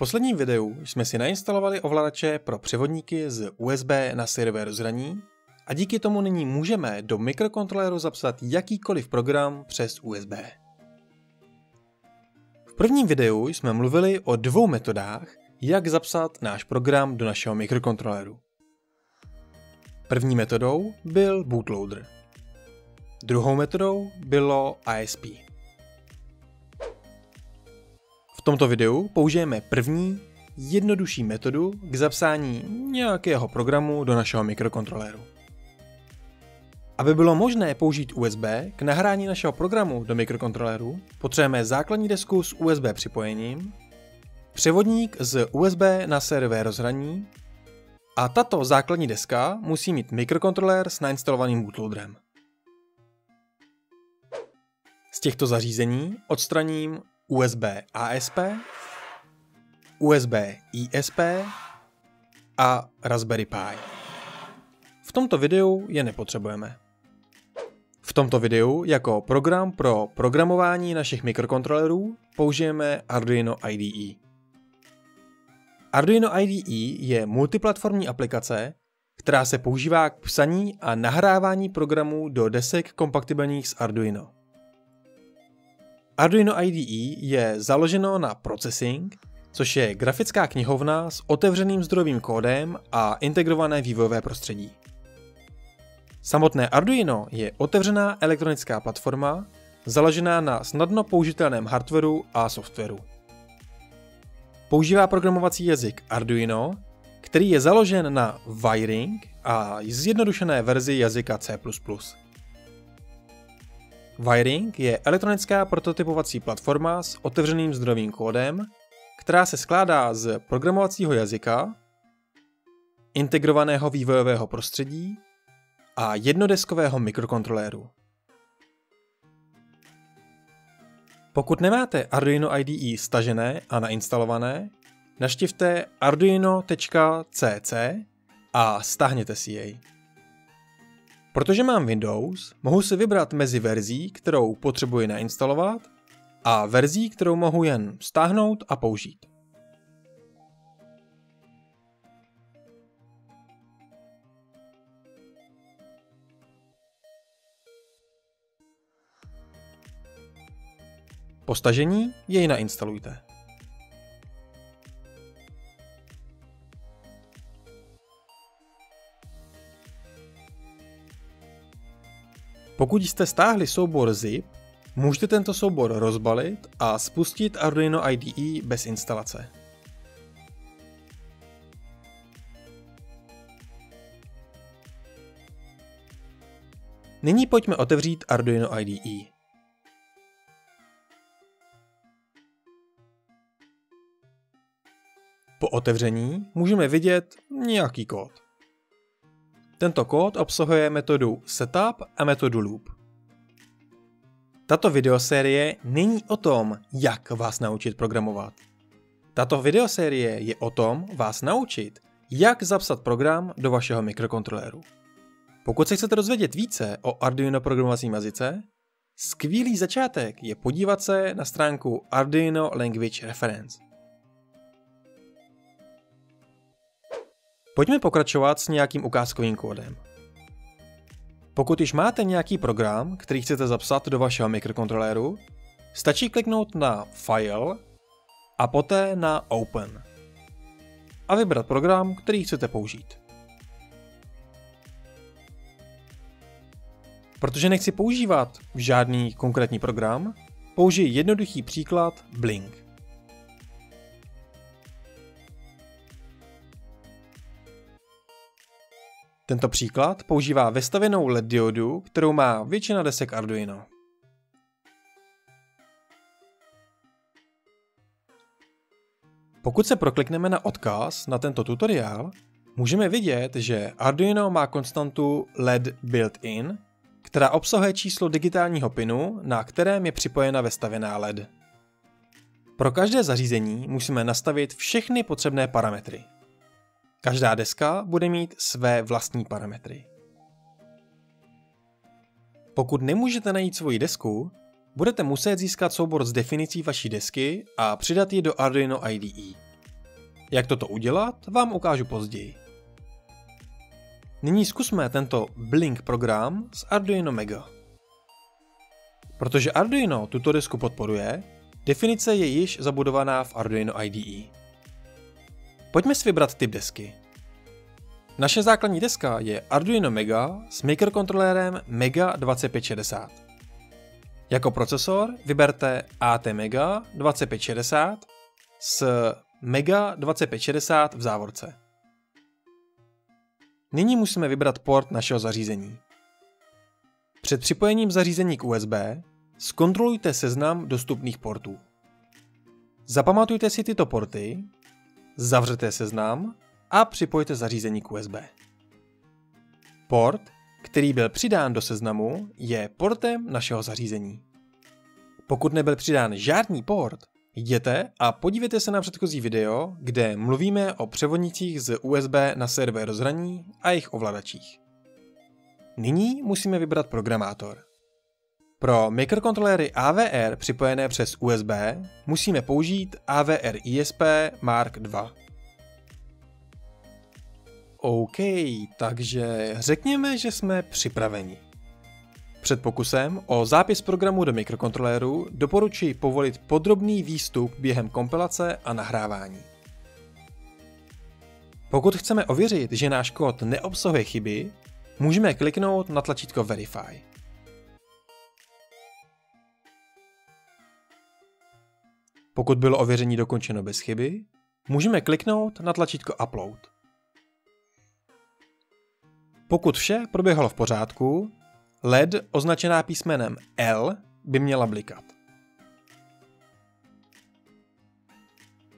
V posledním videu jsme si nainstalovali ovladače pro převodníky z USB na sériové rozhraní a díky tomu nyní můžeme do mikrokontroleru zapsat jakýkoliv program přes USB. V prvním videu jsme mluvili o dvou metodách, jak zapsat náš program do našeho mikrokontroleru. První metodou byl bootloader. Druhou metodou bylo ASP. V tomto videu použijeme první, jednodušší metodu k zapsání nějakého programu do našeho mikrokontroléru. Aby bylo možné použít USB k nahrání našeho programu do mikrokontroléru, potřebujeme základní desku s USB připojením, převodník z USB na sériové rozhraní a tato základní deska musí mít mikrokontrolér s nainstalovaným bootloaderem. Z těchto zařízení odstraním USB ASP, USB ISP a Raspberry Pi. V tomto videu je nepotřebujeme. V tomto videu jako program pro programování našich mikrokontrolerů použijeme Arduino IDE. Arduino IDE je multiplatformní aplikace, která se používá k psaní a nahrávání programů do desek kompatibilních s Arduino. Arduino IDE je založeno na Processing, což je grafická knihovna s otevřeným zdrojovým kódem a integrované vývojové prostředí. Samotné Arduino je otevřená elektronická platforma, založená na snadno použitelném hardwaru a softwaru. Používá programovací jazyk Arduino, který je založen na Wiring a zjednodušené verzi jazyka C++. Wiring je elektronická prototypovací platforma s otevřeným zdrojovým kódem, která se skládá z programovacího jazyka, integrovaného vývojového prostředí a jednodeskového mikrokontroléru. Pokud nemáte Arduino IDE stažené a nainstalované, navštivte arduino.cc a stáhněte si jej. Protože mám Windows, mohu si vybrat mezi verzí, kterou potřebuji nainstalovat, a verzí, kterou mohu jen stáhnout a použít. Po stažení jej nainstalujte. Pokud jste stáhli soubor zip, můžete tento soubor rozbalit a spustit Arduino IDE bez instalace. Nyní pojďme otevřít Arduino IDE. Po otevření můžeme vidět nějaký kód. Tento kód obsahuje metodu setup a metodu loop. Tato videosérie není o tom, jak vás naučit programovat. Tato videosérie je o tom vás naučit, jak zapsat program do vašeho mikrokontroléru. Pokud se chcete dozvědět více o Arduino programovacím jazyce, skvělý začátek je podívat se na stránku Arduino Language Reference. Pojďme pokračovat s nějakým ukázkovým kódem. Pokud již máte nějaký program, který chcete zapsat do vašeho mikrokontroléru, stačí kliknout na File a poté na Open a vybrat program, který chcete použít. Protože nechci používat žádný konkrétní program, použiji jednoduchý příklad Blink. Tento příklad používá vestavěnou LED diodu, kterou má většina desek Arduino. Pokud se proklikneme na odkaz na tento tutoriál, můžeme vidět, že Arduino má konstantu LED built-in, která obsahuje číslo digitálního pinu, na kterém je připojena vestavěná LED. Pro každé zařízení musíme nastavit všechny potřebné parametry. Každá deska bude mít své vlastní parametry. Pokud nemůžete najít svoji desku, budete muset získat soubor s definicí vaší desky a přidat ji do Arduino IDE. Jak toto udělat, vám ukážu později. Nyní zkusme tento Blink program z Arduino Mega. Protože Arduino tuto desku podporuje, definice je již zabudovaná v Arduino IDE. Pojďme si vybrat typ desky. Naše základní deska je Arduino Mega s mikrokontrolérem Mega2560. Jako procesor vyberte ATmega2560 s Mega2560 v závorce. Nyní musíme vybrat port našeho zařízení. Před připojením zařízení k USB zkontrolujte seznam dostupných portů. Zapamatujte si tyto porty, zavřete seznam a připojte zařízení k USB. Port, který byl přidán do seznamu, je portem našeho zařízení. Pokud nebyl přidán žádný port, jděte a podívejte se na předchozí video, kde mluvíme o převodnicích z USB na sériové rozhraní a jejich ovladačích. Nyní musíme vybrat programátor. Pro mikrokontroléry AVR připojené přes USB musíme použít AVRISP Mark II. OK, takže řekněme, že jsme připraveni. Před pokusem o zápis programu do mikrokontroléru doporučuji povolit podrobný výstup během kompilace a nahrávání. Pokud chceme ověřit, že náš kód neobsahuje chyby, můžeme kliknout na tlačítko Verify. Pokud bylo ověření dokončeno bez chyby, můžeme kliknout na tlačítko Upload. Pokud vše proběhlo v pořádku, LED označená písmenem L by měla blikat.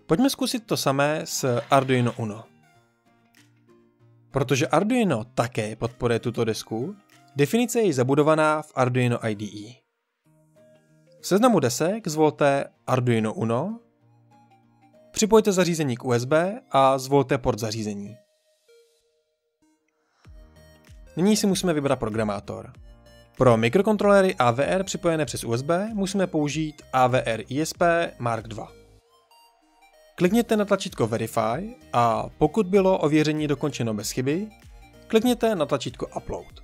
Pojďme zkusit to samé s Arduino Uno. Protože Arduino také podporuje tuto desku, definice je zabudovaná v Arduino IDE. V seznamu desek zvolte Arduino Uno, připojte zařízení k USB a zvolte port zařízení. Nyní si musíme vybrat programátor. Pro mikrokontroléry AVR připojené přes USB musíme použít AVRISP Mark II. Klikněte na tlačítko Verify a pokud bylo ověření dokončeno bez chyby, klikněte na tlačítko Upload.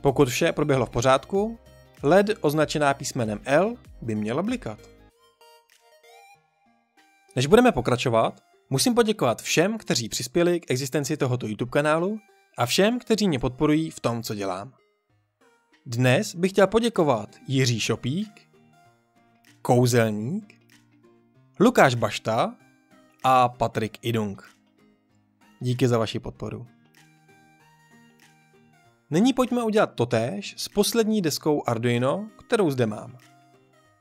Pokud vše proběhlo v pořádku, LED označená písmenem L by měla blikat. Než budeme pokračovat, musím poděkovat všem, kteří přispěli k existenci tohoto YouTube kanálu a všem, kteří mě podporují v tom, co dělám. Dnes bych chtěl poděkovat Jiří Šopík, Kouzelník, Lukáš Bašta a Patrik Idung. Díky za vaši podporu. Nyní pojďme udělat totéž s poslední deskou Arduino, kterou zde mám.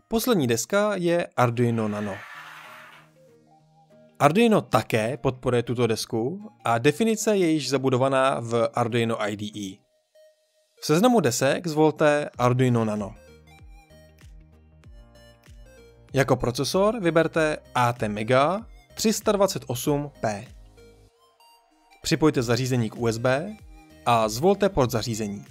Poslední deska je Arduino Nano. Arduino také podporuje tuto desku a definice je již zabudovaná v Arduino IDE. V seznamu desek zvolte Arduino Nano. Jako procesor vyberte ATmega328P. Připojte zařízení k USB a zvolte port zařízení.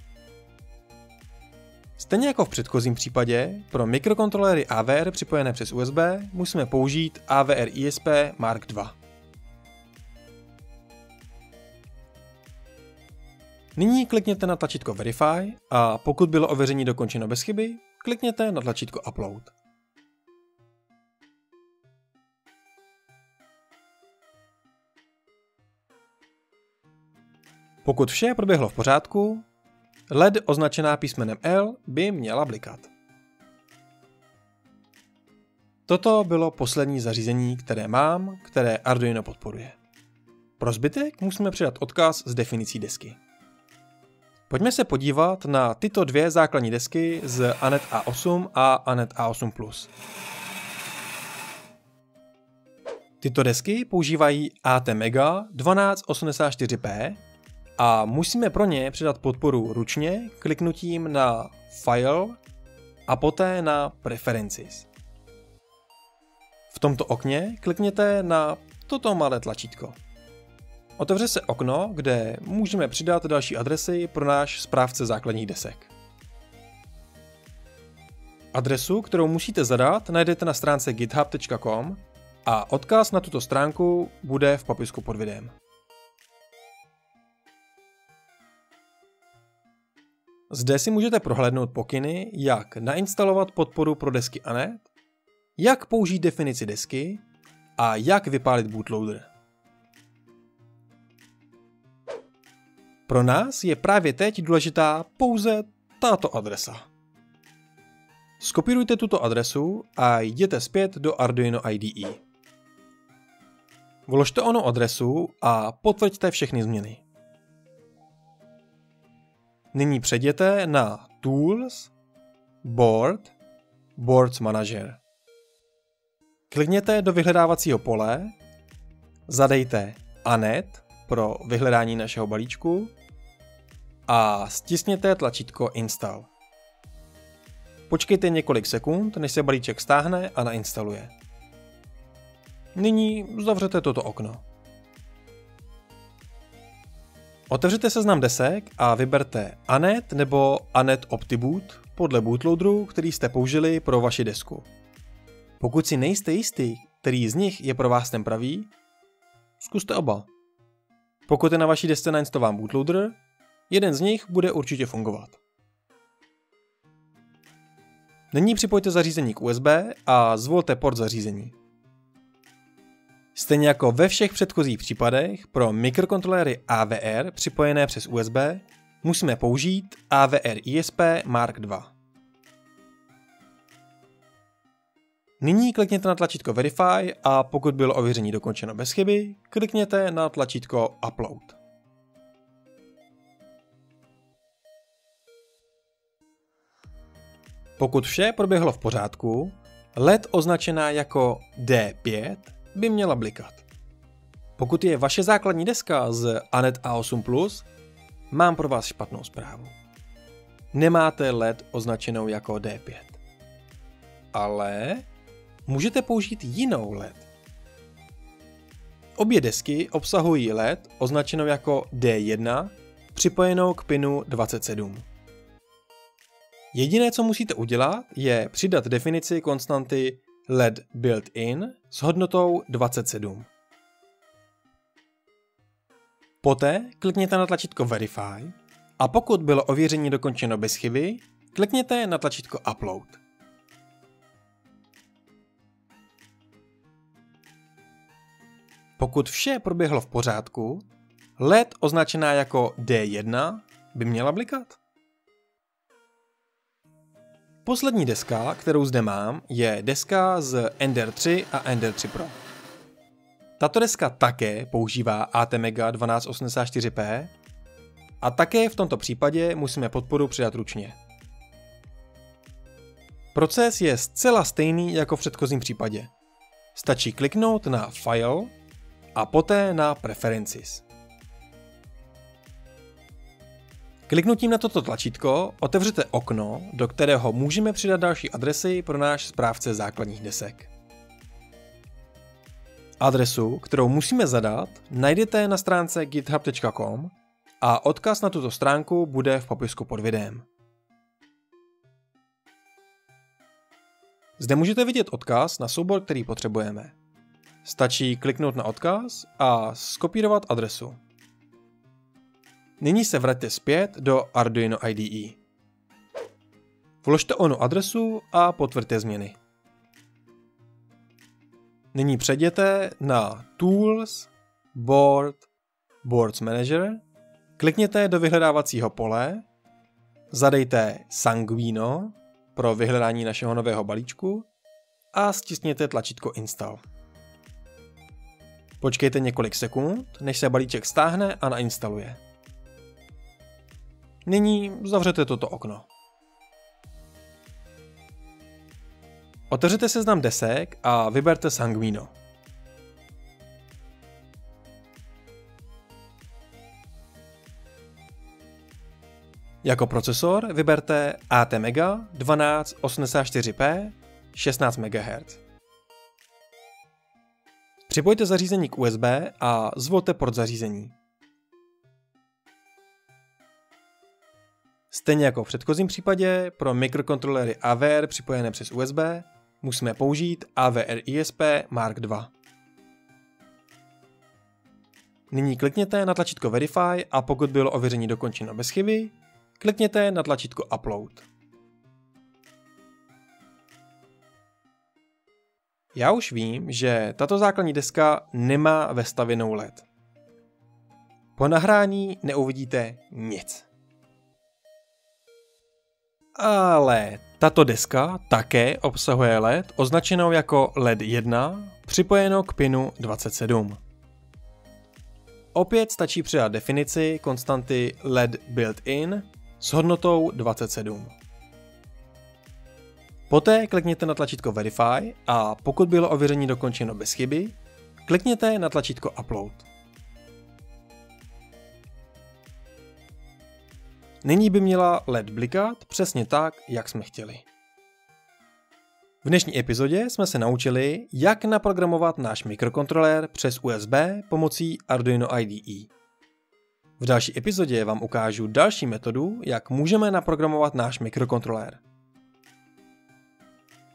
Stejně jako v předchozím případě, pro mikrokontroléry AVR připojené přes USB musíme použít AVRISP Mark II. Nyní klikněte na tlačítko Verify a pokud bylo ověření dokončeno bez chyby, klikněte na tlačítko Upload. Pokud vše proběhlo v pořádku, LED označená písmenem L by měla blikat. Toto bylo poslední zařízení, které mám, které Arduino podporuje. Pro zbytek musíme přidat odkaz s definicí desky. Pojďme se podívat na tyto dvě základní desky z Anet A8 a Anet A8+. Tyto desky používají ATmega1284P, a musíme pro ně přidat podporu ručně kliknutím na File a poté na Preferences. V tomto okně klikněte na toto malé tlačítko. Otevře se okno, kde můžeme přidat další adresy pro náš správce základních desek. Adresu, kterou musíte zadat, najdete na stránce github.com a odkaz na tuto stránku bude v popisku pod videem. Zde si můžete prohlédnout pokyny, jak nainstalovat podporu pro desky Anet, jak použít definici desky a jak vypálit bootloader. Pro nás je právě teď důležitá pouze tato adresa. Skopírujte tuto adresu a jděte zpět do Arduino IDE. Vložte onu adresu a potvrďte všechny změny. Nyní přejděte na Tools, Board, Boards Manager. Klikněte do vyhledávacího pole, zadejte Anet pro vyhledání našeho balíčku a stisněte tlačítko Install. Počkejte několik sekund, než se balíček stáhne a nainstaluje. Nyní zavřete toto okno. Otevřete seznam desek a vyberte Anet nebo Anet OptiBoot podle bootloaderu, který jste použili pro vaši desku. Pokud si nejste jistý, který z nich je pro vás ten pravý, zkuste oba. Pokud je na vaší desce nainstalován bootloader, jeden z nich bude určitě fungovat. Nyní připojte zařízení k USB a zvolte port zařízení. Stejně jako ve všech předchozích případech pro mikrokontrolery AVR připojené přes USB musíme použít AVRISP Mark II. Nyní klikněte na tlačítko Verify a pokud bylo ověření dokončeno bez chyby, klikněte na tlačítko Upload. Pokud vše proběhlo v pořádku, LED označená jako D5 by měla blikat. Pokud je vaše základní deska z Anet A8+, mám pro vás špatnou zprávu. Nemáte LED označenou jako D5. Ale můžete použít jinou LED. Obě desky obsahují LED označenou jako D1 připojenou k pinu 27. Jediné, co musíte udělat, je přidat definici konstanty LED built-in s hodnotou 27. Poté klikněte na tlačítko Verify a pokud bylo ověření dokončeno bez chyby, klikněte na tlačítko Upload. Pokud vše proběhlo v pořádku, LED označená jako D1 by měla blikat. Poslední deska, kterou zde mám, je deska z Ender 3 a Ender 3 Pro. Tato deska také používá ATmega1284P a také v tomto případě musíme podporu přidat ručně. Proces je zcela stejný jako v předchozím případě. Stačí kliknout na File a poté na Preferences. Kliknutím na toto tlačítko otevřete okno, do kterého můžeme přidat další adresy pro náš správce základních desek. Adresu, kterou musíme zadat, najdete na stránce github.com a odkaz na tuto stránku bude v popisku pod videem. Zde můžete vidět odkaz na soubor, který potřebujeme. Stačí kliknout na odkaz a skopírovat adresu. Nyní se vraťte zpět do Arduino IDE. Vložte onu adresu a potvrďte změny. Nyní přejděte na Tools, Board, Boards Manager, klikněte do vyhledávacího pole, zadejte Sanguino pro vyhledání našeho nového balíčku a stisněte tlačítko Install. Počkejte několik sekund, než se balíček stáhne a nainstaluje. Nyní zavřete toto okno. Otevřete seznam desek a vyberte Sanguino. Jako procesor vyberte ATmega1284P 16 MHz. Připojte zařízení k USB a zvolte port zařízení. Stejně jako v předchozím případě pro mikrokontrolery AVR připojené přes USB musíme použít AVRISP Mark II. Nyní klikněte na tlačítko Verify a pokud bylo ověření dokončeno bez chyby, klikněte na tlačítko Upload. Já už vím, že tato základní deska nemá vestavěnou LED. Po nahrání neuvidíte nic. Ale tato deska také obsahuje LED označenou jako LED 1 připojenou k pinu 27. Opět stačí přidat definici konstanty LED built-in s hodnotou 27. Poté klikněte na tlačítko Verify a pokud bylo ověření dokončeno bez chyby, klikněte na tlačítko Upload. Nyní by měla LED blikat přesně tak, jak jsme chtěli. V dnešní epizodě jsme se naučili, jak naprogramovat náš mikrokontrolér přes USB pomocí Arduino IDE. V další epizodě vám ukážu další metodu, jak můžeme naprogramovat náš mikrokontrolér.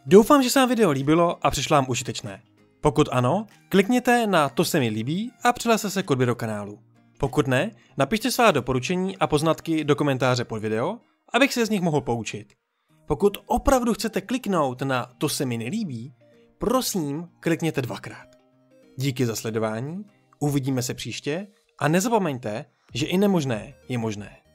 Doufám, že se vám video líbilo a přišlo vám užitečné. Pokud ano, klikněte na to se mi líbí a přihlaste se k odběru kanálu. Pokud ne, napište svá doporučení a poznatky do komentáře pod video, abych se z nich mohl poučit. Pokud opravdu chcete kliknout na to se mi nelíbí, prosím klikněte dvakrát. Díky za sledování, uvidíme se příště a nezapomeňte, že i nemožné je možné.